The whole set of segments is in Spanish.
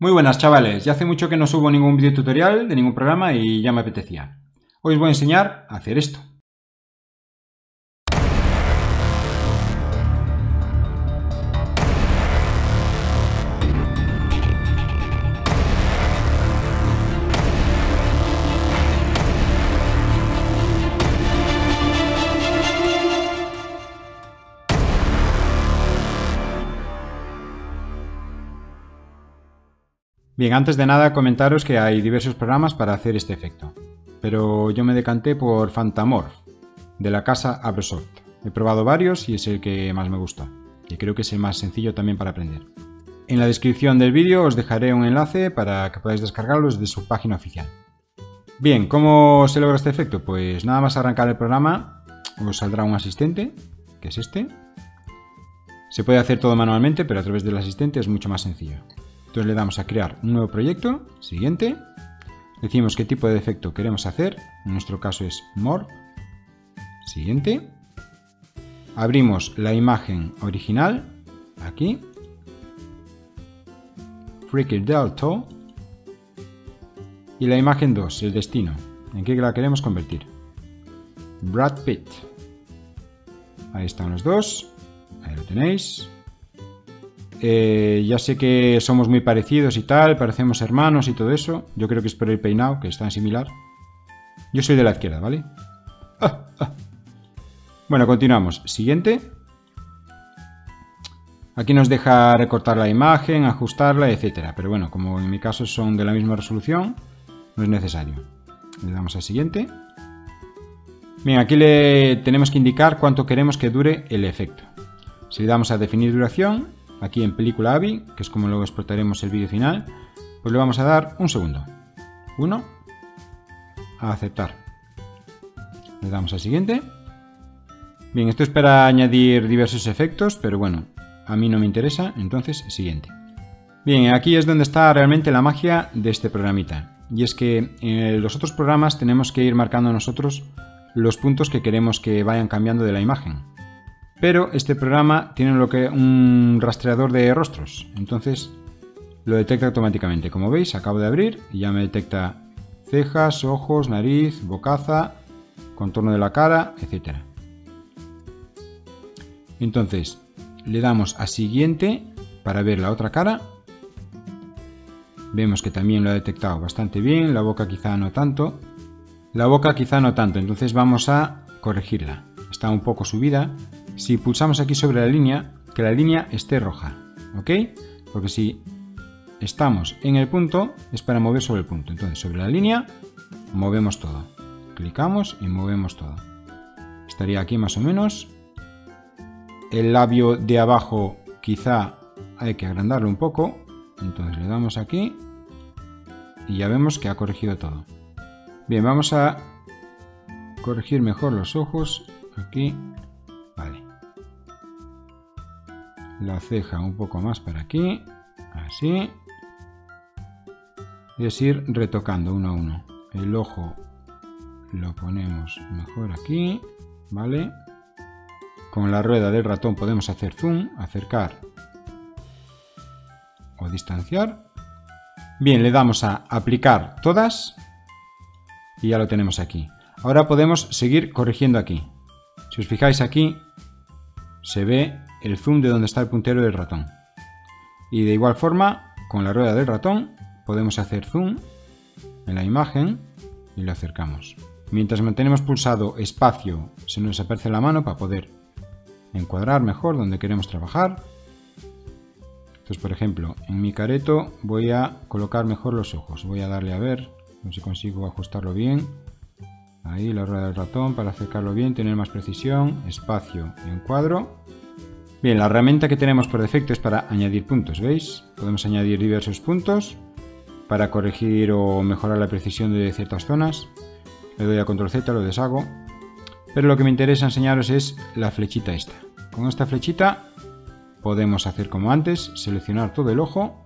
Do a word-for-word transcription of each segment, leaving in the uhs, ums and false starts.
Muy buenas chavales, ya hace mucho que no subo ningún vídeo tutorial de ningún programa y ya me apetecía. Hoy os voy a enseñar a hacer esto. Bien, antes de nada comentaros que hay diversos programas para hacer este efecto, pero yo me decanté por Fantamorph, de la casa Ubersoft. He probado varios y es el que más me gusta, y creo que es el más sencillo también para aprender. En la descripción del vídeo os dejaré un enlace para que podáis descargarlo desde su página oficial. Bien, ¿cómo se logra este efecto? Pues nada más arrancar el programa os saldrá un asistente, que es este. Se puede hacer todo manualmente, pero a través del asistente es mucho más sencillo. Entonces le damos a crear un nuevo proyecto, siguiente, decimos qué tipo de efecto queremos hacer, en nuestro caso es morph, siguiente, abrimos la imagen original, aquí, FRIKIdelTO, y la imagen dos, el destino, en qué la queremos convertir, Brad Pitt, ahí están los dos, ahí lo tenéis. Eh, ya sé que somos muy parecidos y tal, parecemos hermanos y todo eso. Yo creo que es por el peinado, que es tan similar. Yo soy de la izquierda, ¿vale? Ah, ah. Bueno, continuamos. Siguiente. Aquí nos deja recortar la imagen, ajustarla, etcétera. Pero bueno, como en mi caso son de la misma resolución, no es necesario. Le damos al siguiente. Bien, aquí le tenemos que indicar cuánto queremos que dure el efecto. Si le damos a definir duración, aquí en película AVI, que es como luego exportaremos el vídeo final, pues le vamos a dar un segundo. Uno. A aceptar. Le damos al siguiente. Bien, esto es para añadir diversos efectos, pero bueno, a mí no me interesa, entonces siguiente. Bien, aquí es donde está realmente la magia de este programita. Y es que en los otros programas tenemos que ir marcando nosotros los puntos que queremos que vayan cambiando de la imagen. Pero este programa tiene lo que un rastreador de rostros, entonces lo detecta automáticamente. Como veis, acabo de abrir y ya me detecta cejas, ojos, nariz, bocaza, contorno de la cara, etcétera. Entonces, le damos a siguiente para ver la otra cara. Vemos que también lo ha detectado bastante bien, la boca quizá no tanto. La boca quizá no tanto, entonces vamos a corregirla. Está un poco subida. Si pulsamos aquí sobre la línea, que la línea esté roja, ¿ok? Porque si estamos en el punto, es para mover sobre el punto. Entonces, sobre la línea, movemos todo. Clicamos y movemos todo. Estaría aquí más o menos. El labio de abajo quizá hay que agrandarlo un poco. Entonces le damos aquí y ya vemos que ha corregido todo. Bien, vamos a corregir mejor los ojos. Aquí, vale. La ceja un poco más para aquí, así, y es ir retocando uno a uno. El ojo lo ponemos mejor aquí, vale. Con la rueda del ratón podemos hacer zoom, acercar o distanciar. Bien, le damos a aplicar todas y ya lo tenemos aquí. Ahora podemos seguir corrigiendo aquí. Si os fijáis aquí, se ve el zoom de donde está el puntero del ratón. Y de igual forma, con la rueda del ratón, podemos hacer zoom en la imagen y lo acercamos. Mientras mantenemos pulsado espacio, se nos aparece la mano para poder encuadrar mejor donde queremos trabajar. Entonces, por ejemplo, en mi careto voy a colocar mejor los ojos. Voy a darle a ver, no sé si consigo ajustarlo bien. Ahí la rueda del ratón para acercarlo bien, tener más precisión, espacio y encuadro. Bien, la herramienta que tenemos por defecto es para añadir puntos, ¿veis? Podemos añadir diversos puntos para corregir o mejorar la precisión de ciertas zonas. Le doy a control Z, lo deshago. Pero lo que me interesa enseñaros es la flechita esta. Con esta flechita podemos hacer como antes, seleccionar todo el ojo.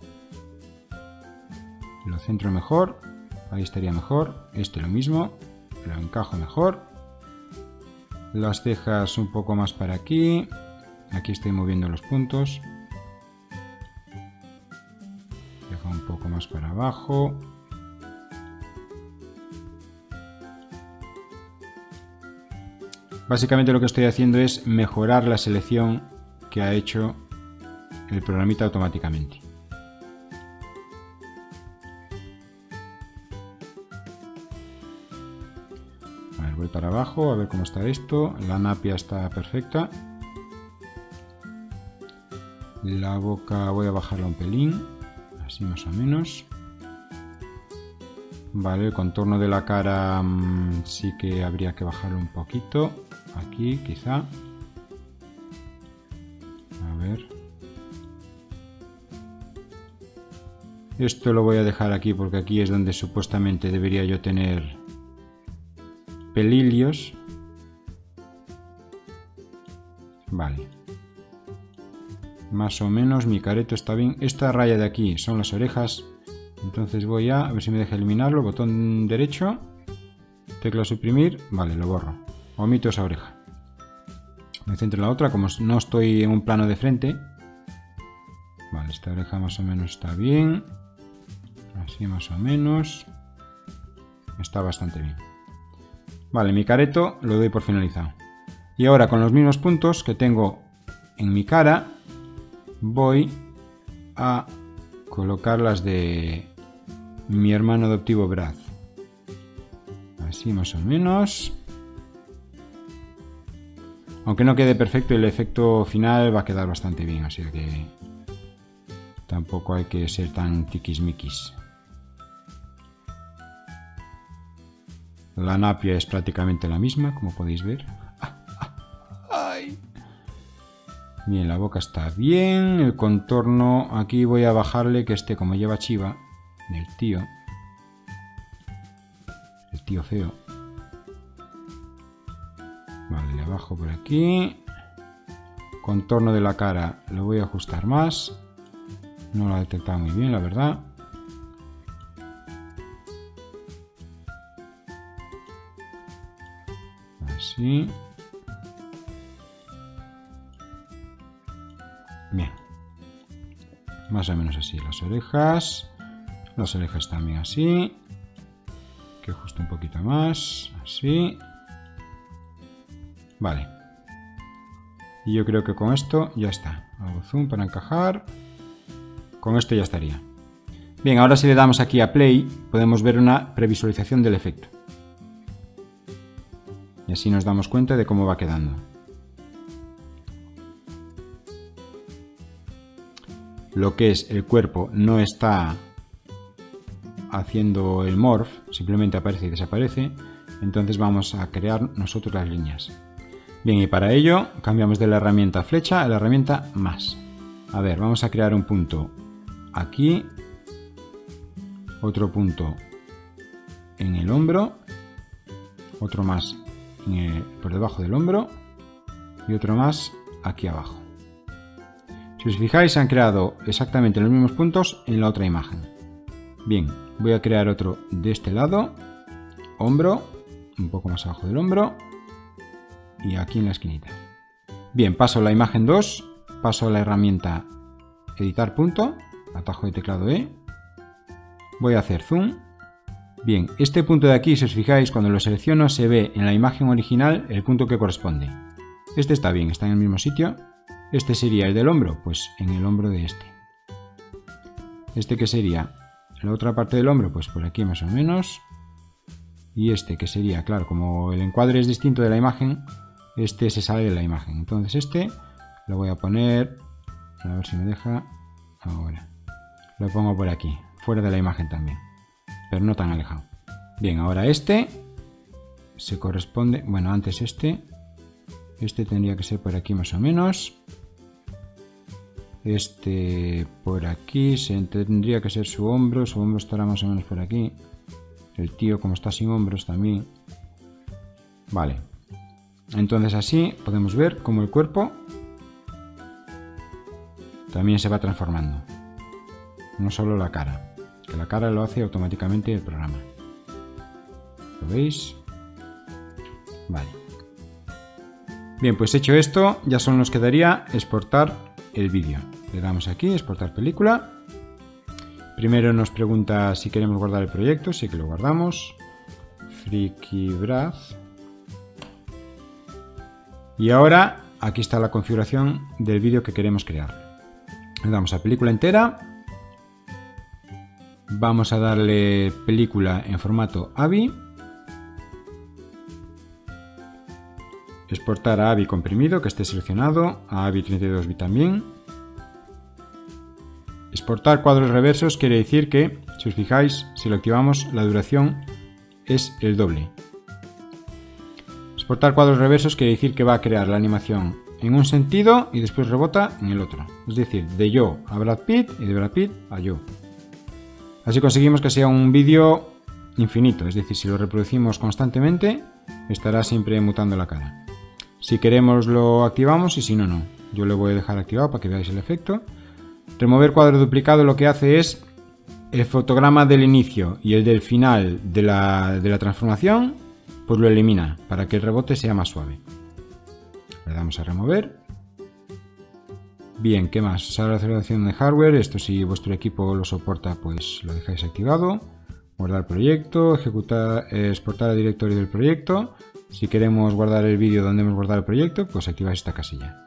Lo centro mejor, ahí estaría mejor, este lo mismo. Lo encajo mejor, las cejas un poco más para aquí, aquí estoy moviendo los puntos, Empieza un poco más para abajo. Básicamente lo que estoy haciendo es mejorar la selección que ha hecho el programita automáticamente. A ver, voy para abajo a ver cómo está esto. La napia está perfecta. La boca voy a bajarla un pelín, así más o menos. Vale, el contorno de la cara mmm, sí que habría que bajarlo un poquito. Aquí, quizá. A ver. Esto lo voy a dejar aquí porque aquí es donde supuestamente debería yo tener pelilios. Vale. Más o menos mi careto está bien. Esta raya de aquí son las orejas. Entonces voy a, a ver si me deja eliminarlo. Botón derecho, tecla suprimir. Vale, lo borro. Omito esa oreja. Me centro en la otra, como no estoy en un plano de frente. Vale, esta oreja más o menos está bien. Así más o menos. Está bastante bien. Vale, mi careto lo doy por finalizado. Y ahora con los mismos puntos que tengo en mi cara, voy a colocar las de mi hermano adoptivo Brad. Así más o menos. Aunque no quede perfecto, el efecto final va a quedar bastante bien, así que tampoco hay que ser tan tiquismiquis. La napia es prácticamente la misma, como podéis ver. Bien, la boca está bien, el contorno aquí voy a bajarle que esté como lleva Chiva, del tío, el tío feo. Vale, le bajo por aquí, contorno de la cara lo voy a ajustar más, no lo ha detectado muy bien la verdad. Así. Bien, más o menos así. Las orejas, las orejas también así, que ajuste un poquito más, así. Vale, y yo creo que con esto ya está. Hago zoom para encajar, con esto ya estaría. Bien, ahora si le damos aquí a play, podemos ver una previsualización del efecto. Y así nos damos cuenta de cómo va quedando. Lo que es el cuerpo no está haciendo el morph, simplemente aparece y desaparece. Entonces vamos a crear nosotros las líneas. Bien, y para ello cambiamos de la herramienta flecha a la herramienta más. A ver, vamos a crear un punto aquí, otro punto en el hombro, otro más en el, por debajo del hombro y otro más aquí abajo. Si os fijáis, se han creado exactamente los mismos puntos en la otra imagen. Bien, voy a crear otro de este lado, hombro, un poco más abajo del hombro y aquí en la esquinita. Bien, paso a la imagen dos, paso a la herramienta editar punto, atajo de teclado E, voy a hacer zoom. Bien, este punto de aquí, si os fijáis, cuando lo selecciono se ve en la imagen original el punto que corresponde. Este está bien, está en el mismo sitio. Este sería el del hombro, pues en el hombro de este. Este que sería la otra parte del hombro, pues por aquí más o menos. Y este que sería, claro, como el encuadre es distinto de la imagen, este se sale de la imagen. Entonces este lo voy a poner, a ver si me deja ahora. Lo pongo por aquí, fuera de la imagen también, pero no tan alejado. Bien, ahora este se corresponde, bueno, antes este. Este tendría que ser por aquí más o menos. Este por aquí se tendría que ser su hombro. Su hombro estará más o menos por aquí. El tío, como está sin hombros también. Vale. Entonces así podemos ver cómo el cuerpo también se va transformando. No solo la cara. Que la cara lo hace automáticamente el programa. ¿Lo veis? Vale. Bien, pues hecho esto, ya solo nos quedaría exportar el vídeo. Le damos aquí, exportar película. Primero nos pregunta si queremos guardar el proyecto, sí que lo guardamos. FrikiBraz. Y ahora aquí está la configuración del vídeo que queremos crear. Le damos a película entera. Vamos a darle película en formato A V I. Exportar a A V I comprimido, que esté seleccionado, a A V I treinta y dos bit también. Exportar cuadros reversos quiere decir que, si os fijáis, si lo activamos, la duración es el doble. Exportar cuadros reversos quiere decir que va a crear la animación en un sentido y después rebota en el otro. Es decir, de yo a Brad Pitt y de Brad Pitt a yo. Así conseguimos que sea un vídeo infinito, es decir, si lo reproducimos constantemente, estará siempre mutando la cara. Si queremos lo activamos y si no, no. Yo lo voy a dejar activado para que veáis el efecto. Remover cuadro duplicado lo que hace es el fotograma del inicio y el del final de la, de la transformación, pues lo elimina para que el rebote sea más suave. Le damos a remover. Bien, ¿qué más? Sala de aceleración de hardware, esto si vuestro equipo lo soporta pues lo dejáis activado. Guardar proyecto, ejecutar, exportar al directorio del proyecto. Si queremos guardar el vídeo donde hemos guardado el proyecto, pues activáis esta casilla.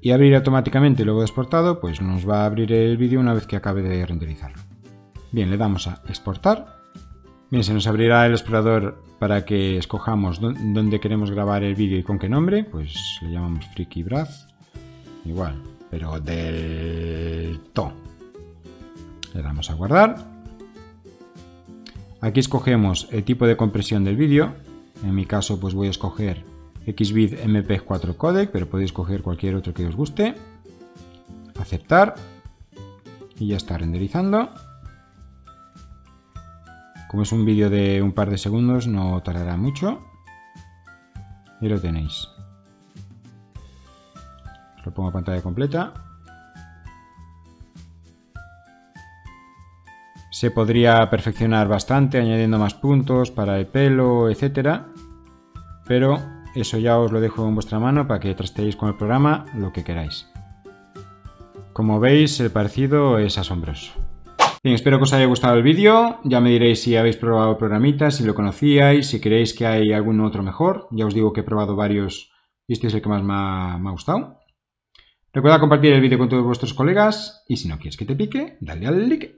Y abrir automáticamente luego de exportado, pues nos va a abrir el vídeo una vez que acabe de renderizarlo. Bien, le damos a exportar. Bien, se nos abrirá el explorador para que escojamos dónde queremos grabar el vídeo y con qué nombre. Pues le llamamos FrikiBraz. Igual, pero del todo. Le damos a guardar. Aquí escogemos el tipo de compresión del vídeo. En mi caso pues voy a escoger Xvid M P cuatro Codec, pero podéis coger cualquier otro que os guste. Aceptar. Y ya está renderizando. Como es un vídeo de un par de segundos, no tardará mucho. Y lo tenéis. Lo pongo a pantalla completa. Se podría perfeccionar bastante añadiendo más puntos para el pelo, etcétera. Pero eso ya os lo dejo en vuestra mano para que trasteéis con el programa lo que queráis. Como veis, el parecido es asombroso. Bien, espero que os haya gustado el vídeo. Ya me diréis si habéis probado el programita, si lo conocíais, si creéis que hay algún otro mejor. Ya os digo que he probado varios y este es el que más me ha, me ha gustado. Recuerda compartir el vídeo con todos vuestros colegas y si no quieres que te pique, dale al like.